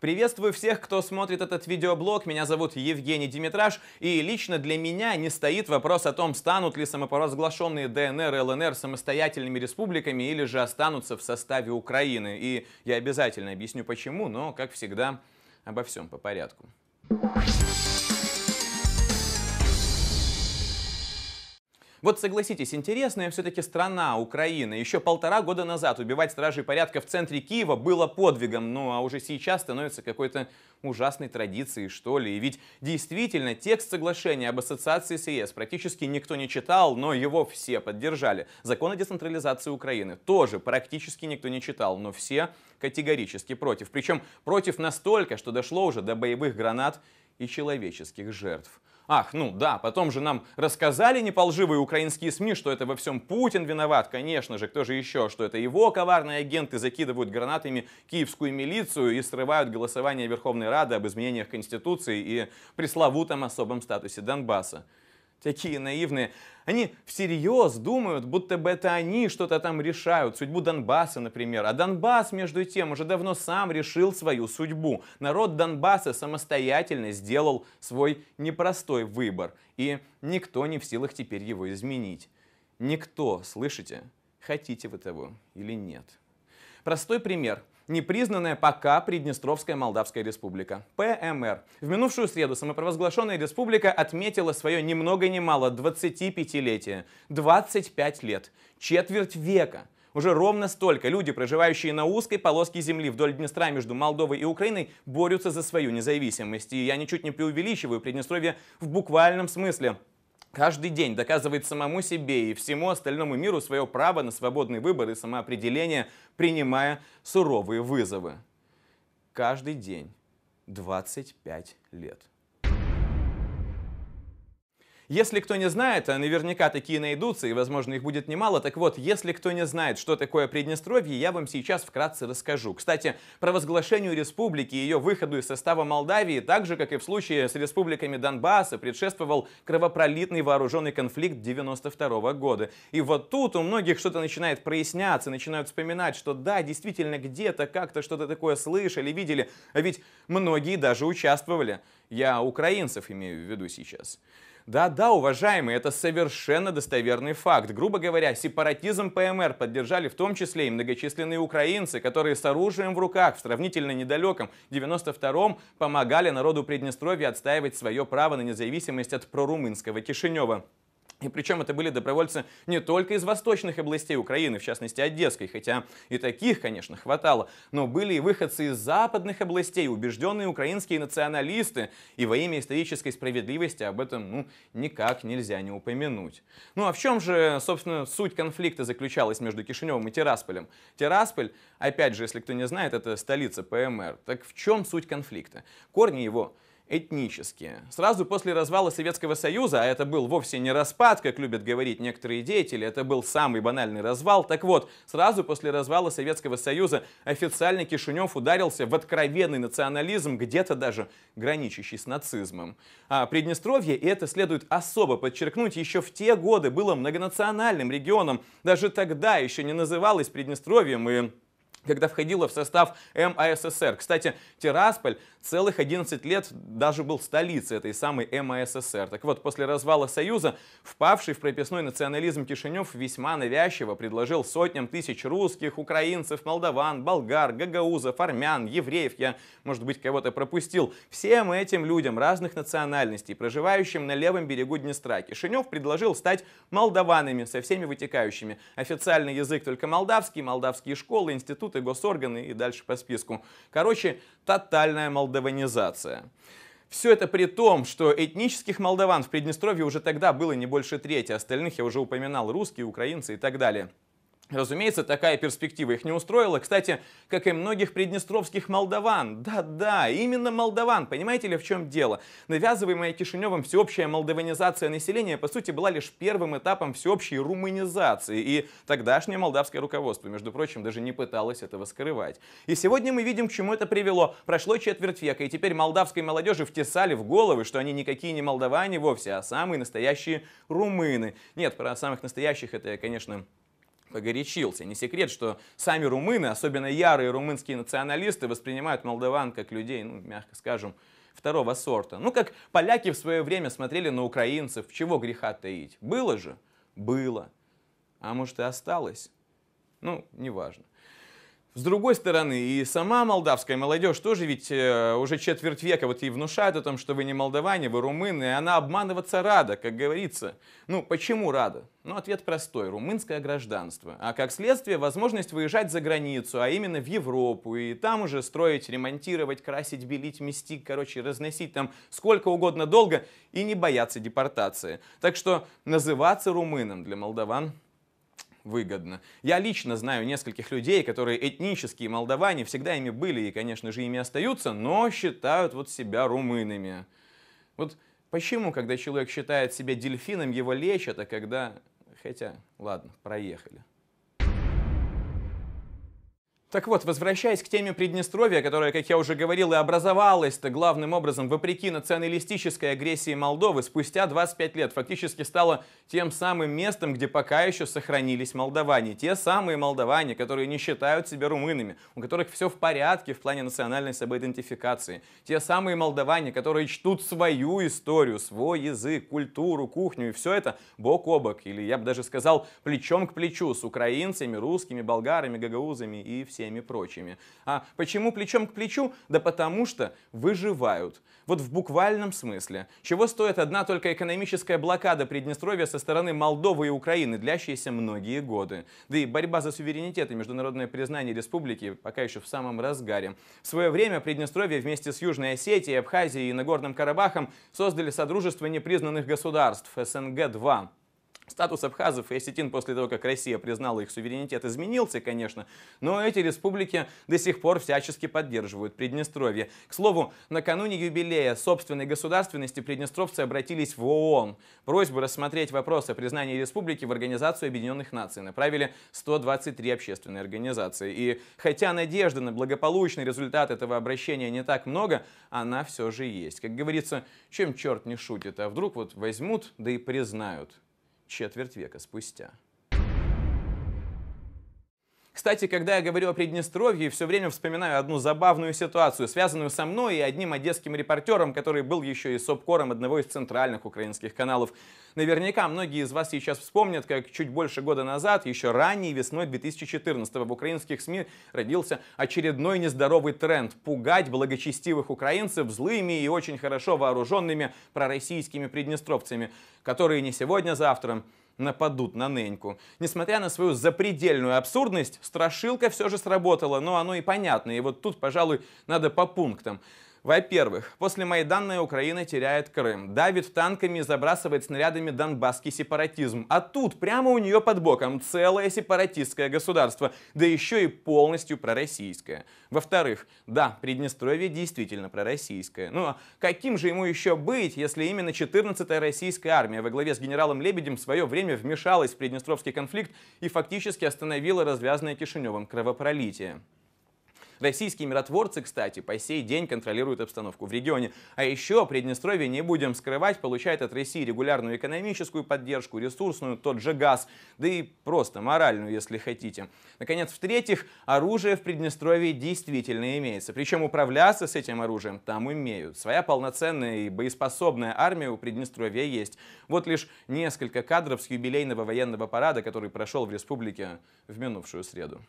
Приветствую всех, кто смотрит этот видеоблог. Меня зовут Евгений Димитраж, и лично для меня не стоит вопрос о том, станут ли самопровозглашенные ДНР и ЛНР самостоятельными республиками или же останутся в составе Украины. И я обязательно объясню почему, но, как всегда, обо всем по порядку. Вот согласитесь, интересная все-таки страна Украина. Еще 1,5 года назад убивать стражей порядка в центре Киева было подвигом, ну а уже сейчас становится какой-то ужасной традицией, что ли. И ведь действительно текст соглашения об ассоциации с ЕС практически никто не читал, но его все поддержали. Закон о децентрализации Украины тоже практически никто не читал, но все категорически против. Причем против настолько, что дошло уже до боевых гранат и человеческих жертв. Ах, ну да, потом же нам рассказали неполживые украинские СМИ, что это во всем Путин виноват, конечно же, кто же еще, что это его коварные агенты закидывают гранатами киевскую милицию и срывают голосование Верховной Рады об изменениях Конституции и пресловутом особом статусе Донбасса. Такие наивные. Они всерьез думают, будто бы это они что-то там решают, судьбу Донбасса, например. А Донбасс, между тем, уже давно сам решил свою судьбу. Народ Донбасса самостоятельно сделал свой непростой выбор. И никто не в силах теперь его изменить. Никто, слышите? Хотите вы того или нет? Простой пример. Непризнанная пока Приднестровская Молдавская Республика, ПМР. В минувшую среду самопровозглашенная республика отметила свое ни много ни мало 25-летие. 25 лет. Четверть века. Уже ровно столько люди, проживающие на узкой полоске земли вдоль Днестра между Молдовой и Украиной, борются за свою независимость. И я ничуть не преувеличиваю, Приднестровье в буквальном смысле каждый день доказывает самому себе и всему остальному миру свое право на свободный выбор и самоопределение, принимая суровые вызовы. Каждый день. 25 лет. Если кто не знает, а наверняка такие найдутся, и, возможно, их будет немало, так вот, если кто не знает, что такое Приднестровье, я вам сейчас вкратце расскажу. Кстати, про провозглашению республики и ее выходу из состава Молдавии, так же, как и в случае с республиками Донбасса, предшествовал кровопролитный вооруженный конфликт 1992 года. И вот тут у многих что-то начинает проясняться, начинают вспоминать, что да, действительно, где-то как-то что-то такое слышали, видели, а ведь многие даже участвовали. Я украинцев имею в виду сейчас. Да-да, уважаемые, это совершенно достоверный факт. Грубо говоря, сепаратизм ПМР поддержали в том числе и многочисленные украинцы, которые с оружием в руках в сравнительно недалеком 92-м помогали народу Приднестровья отстаивать свое право на независимость от прорумынского Кишинева. И причем это были добровольцы не только из восточных областей Украины, в частности Одесской, хотя и таких, конечно, хватало, но были и выходцы из западных областей, убежденные украинские националисты, и во имя исторической справедливости об этом, ну, никак нельзя не упомянуть. Ну а в чем же, собственно, суть конфликта заключалась между Кишиневым и Тирасполем? Тирасполь, опять же, если кто не знает, это столица ПМР. Так в чем суть конфликта? Корни его этнические. Сразу после развала Советского Союза, а это был вовсе не распад, как любят говорить некоторые деятели, это был самый банальный развал. Так вот, сразу после развала Советского Союза официально Кишинев ударился в откровенный национализм, где-то даже граничащий с нацизмом. А Приднестровье, и это следует особо подчеркнуть, еще в те годы было многонациональным регионом. Даже тогда еще не называлось Приднестровьем и когда входила в состав МАССР. Кстати, Тирасполь целых 11 лет даже был столицей этой самой МАССР. Так вот, после развала Союза, впавший в прописной национализм Кишинев весьма навязчиво предложил сотням тысяч русских, украинцев, молдаван, болгар, гагаузов, армян, евреев, я, может быть, кого-то пропустил, всем этим людям разных национальностей, проживающим на левом берегу Днестра, Кишинев предложил стать молдаванами со всеми вытекающими. Официальный язык только молдавский, молдавские школы, институты, и госорганы, и дальше по списку. Короче, тотальная молдаванизация. Все это при том, что этнических молдаван в Приднестровье уже тогда было не больше трети, остальных я уже упоминал, русские, украинцы и так далее. Разумеется, такая перспектива их не устроила. Кстати, как и многих приднестровских молдаван. Да-да, именно молдаван. Понимаете ли, в чем дело? Навязываемая Кишиневым всеобщая молдаванизация населения, по сути, была лишь первым этапом всеобщей румынизации. И тогдашнее молдавское руководство, между прочим, даже не пыталось этого скрывать. И сегодня мы видим, к чему это привело. Прошло четверть века, и теперь молдавской молодежи втесали в головы, что они никакие не молдаване вовсе, а самые настоящие румыны. Нет, про самых настоящих это я, конечно, погорячился. Не секрет, что сами румыны, особенно ярые румынские националисты, воспринимают молдаван как людей, ну, мягко скажем, второго сорта. Ну, как поляки в свое время смотрели на украинцев, чего греха таить. Было же? Было. А может и осталось? Ну, неважно. С другой стороны, и сама молдавская молодежь тоже ведь уже четверть века вот ей внушают о том, что вы не молдаване, вы румыны, и она обманываться рада, как говорится. Ну, почему рада? Ну, ответ простой. Румынское гражданство. А как следствие, возможность выезжать за границу, а именно в Европу, и там уже строить, ремонтировать, красить, белить, мести, короче, разносить там сколько угодно долго и не бояться депортации. Так что называться румыном для молдаван выгодно. Я лично знаю нескольких людей, которые этнические молдаване, всегда ими были и, конечно же, ими остаются, но считают вот себя румынами. Вот почему, когда человек считает себя дельфином, его лечат, а когда... Хотя, ладно, проехали. Так вот, возвращаясь к теме Приднестровья, которая, как я уже говорил, и образовалась-то главным образом вопреки националистической агрессии Молдовы, спустя 25 лет фактически стала тем самым местом, где пока еще сохранились молдаване. Те самые молдаване, которые не считают себя румынами, у которых все в порядке в плане национальной самоидентификации. Те самые молдаване, которые чтут свою историю, свой язык, культуру, кухню, и все это бок о бок, или я бы даже сказал, плечом к плечу с украинцами, русскими, болгарами, гагаузами и всеми прочими. А почему плечом к плечу? Да потому что выживают. Вот в буквальном смысле. Чего стоит одна только экономическая блокада Приднестровья со стороны Молдовы и Украины, длящаяся многие годы. Да и борьба за суверенитет и международное признание республики пока еще в самом разгаре. В свое время Приднестровье вместе с Южной Осетией, Абхазией и Нагорным Карабахом создали Содружество непризнанных государств СНГ-2. Статус абхазов и осетин после того, как Россия признала их суверенитет, изменился, конечно, но эти республики до сих пор всячески поддерживают Приднестровье. К слову, накануне юбилея собственной государственности приднестровцы обратились в ООН. Просьбу рассмотреть вопрос о признании республики в Организацию Объединенных Наций направили 123 общественные организации. И хотя надежды на благополучный результат этого обращения не так много, она все же есть. Как говорится, чем черт не шутит, а вдруг вот возьмут, да и признают. Четверть века спустя. Кстати, когда я говорю о Приднестровье, все время вспоминаю одну забавную ситуацию, связанную со мной и одним одесским репортером, который был еще и сопкором одного из центральных украинских каналов. Наверняка многие из вас сейчас вспомнят, как чуть больше года назад, еще ранней весной 2014-го, в украинских СМИ родился очередной нездоровый тренд – пугать благочестивых украинцев злыми и очень хорошо вооруженными пророссийскими приднестровцами, которые не сегодня, а завтра нападут на Неньку. Несмотря на свою запредельную абсурдность, страшилка все же сработала, но оно и понятно. И вот тут, пожалуй, надо по пунктам. Во-первых, после Майдана Украина теряет Крым, давит танками и забрасывает снарядами донбасский сепаратизм. А тут, прямо у нее под боком, целое сепаратистское государство, да еще и полностью пророссийское. Во-вторых, да, Приднестровье действительно пророссийское. Но каким же ему еще быть, если именно 14-я российская армия во главе с генералом Лебедем в свое время вмешалась в приднестровский конфликт и фактически остановила развязанное Кишиневым кровопролитие? Российские миротворцы, кстати, по сей день контролируют обстановку в регионе. А еще Приднестровье, не будем скрывать, получает от России регулярную экономическую поддержку, ресурсную, тот же газ, да и просто моральную, если хотите. Наконец, в-третьих, оружие в Приднестровье действительно имеется. Причем управляться с этим оружием там умеют. Своя полноценная и боеспособная армия у Приднестровья есть. Вот лишь несколько кадров с юбилейного военного парада, который прошел в республике в минувшую среду.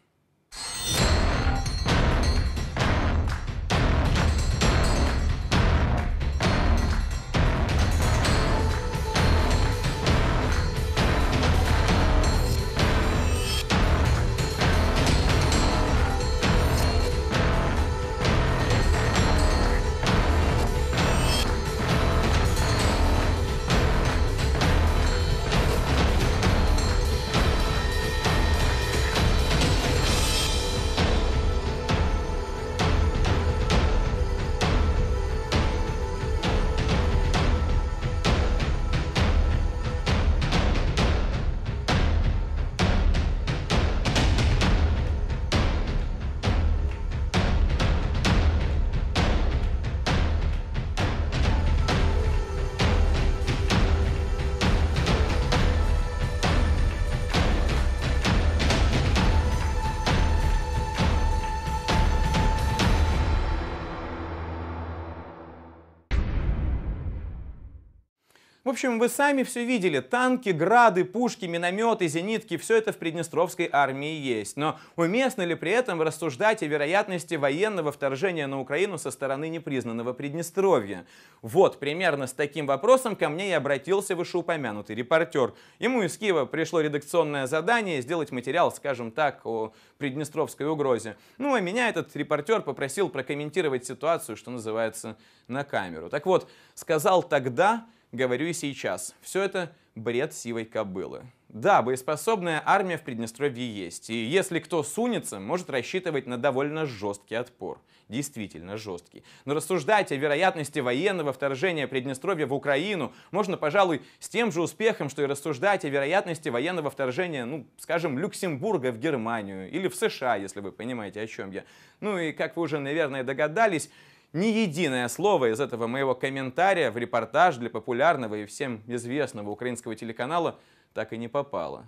В общем, вы сами все видели. Танки, грады, пушки, минометы, зенитки — все это в Приднестровской армии есть. Но уместно ли при этом рассуждать о вероятности военного вторжения на Украину со стороны непризнанного Приднестровья? Вот примерно с таким вопросом ко мне и обратился вышеупомянутый репортер. Ему из Киева пришло редакционное задание сделать материал, скажем так, о приднестровской угрозе. Ну а меня этот репортер попросил прокомментировать ситуацию, что называется, на камеру. Так вот, сказал тогда, говорю и сейчас. Все это бред сивой кобылы. Да, боеспособная армия в Приднестровье есть. И если кто сунется, может рассчитывать на довольно жесткий отпор. Действительно жесткий. Но рассуждать о вероятности военного вторжения Приднестровья в Украину можно, пожалуй, с тем же успехом, что и рассуждать о вероятности военного вторжения, ну, скажем, Люксембурга в Германию или в США, если вы понимаете, о чем я. Ну и, как вы уже, наверное, догадались, ни единое слово из этого моего комментария в репортаж для популярного и всем известного украинского телеканала так и не попало.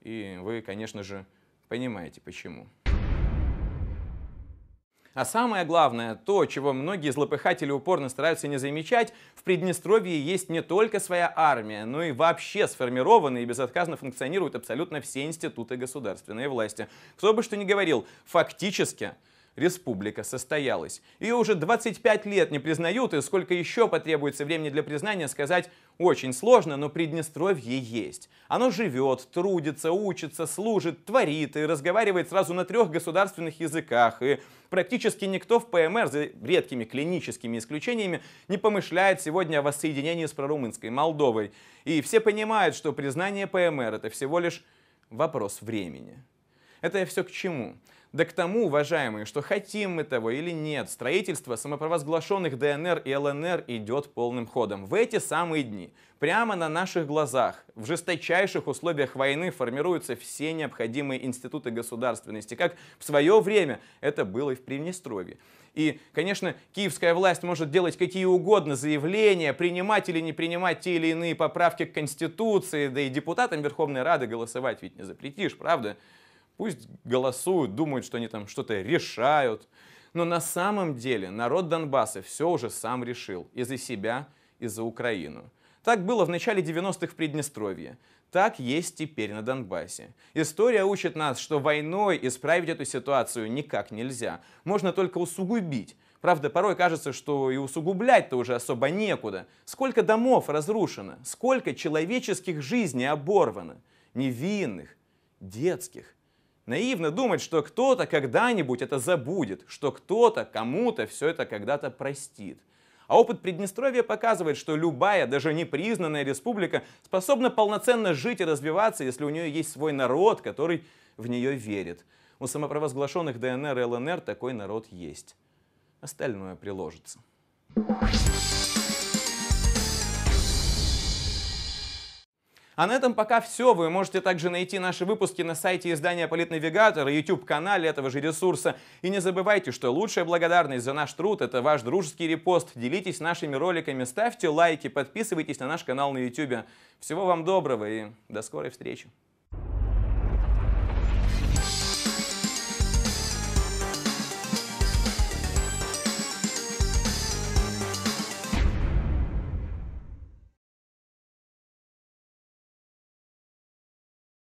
И вы, конечно же, понимаете, почему. А самое главное, то, чего многие злопыхатели упорно стараются не замечать, в Приднестровье есть не только своя армия, но и вообще сформированы и безотказно функционируют абсолютно все институты государственной власти. Кто бы что ни говорил, фактически республика состоялась. Ее уже 25 лет не признают, и сколько еще потребуется времени для признания, сказать очень сложно, но Приднестровье есть. Оно живет, трудится, учится, служит, творит и разговаривает сразу на 3 государственных языках. И практически никто в ПМР, за редкими клиническими исключениями, не помышляет сегодня о воссоединении с прорумынской Молдовой. И все понимают, что признание ПМР — это всего лишь вопрос времени. Это все к чему? Да к тому, уважаемые, что хотим мы того или нет, строительство самопровозглашенных ДНР и ЛНР идет полным ходом. В эти самые дни, прямо на наших глазах, в жесточайших условиях войны формируются все необходимые институты государственности, как в свое время это было и в Приднестровье. И, конечно, киевская власть может делать какие угодно заявления, принимать или не принимать те или иные поправки к Конституции, да и депутатам Верховной Рады голосовать ведь не запретишь, правда? Пусть голосуют, думают, что они там что-то решают. Но на самом деле народ Донбасса все уже сам решил. И за себя, и за Украину. Так было в начале 90-х в Приднестровье. Так есть теперь на Донбассе. История учит нас, что войной исправить эту ситуацию никак нельзя. Можно только усугубить. Правда, порой кажется, что и усугублять-то уже особо некуда. Сколько домов разрушено, сколько человеческих жизней оборвано. Невинных, детских. Наивно думать, что кто-то когда-нибудь это забудет, что кто-то кому-то все это когда-то простит. А опыт Приднестровья показывает, что любая, даже непризнанная республика способна полноценно жить и развиваться, если у нее есть свой народ, который в нее верит. У самопровозглашенных ДНР и ЛНР такой народ есть. Остальное приложится. А на этом пока все. Вы можете также найти наши выпуски на сайте издания «Политнавигатор» и YouTube-канале этого же ресурса. И не забывайте, что лучшая благодарность за наш труд — это ваш дружеский репост. Делитесь нашими роликами, ставьте лайки, подписывайтесь на наш канал на YouTube. Всего вам доброго и до скорой встречи.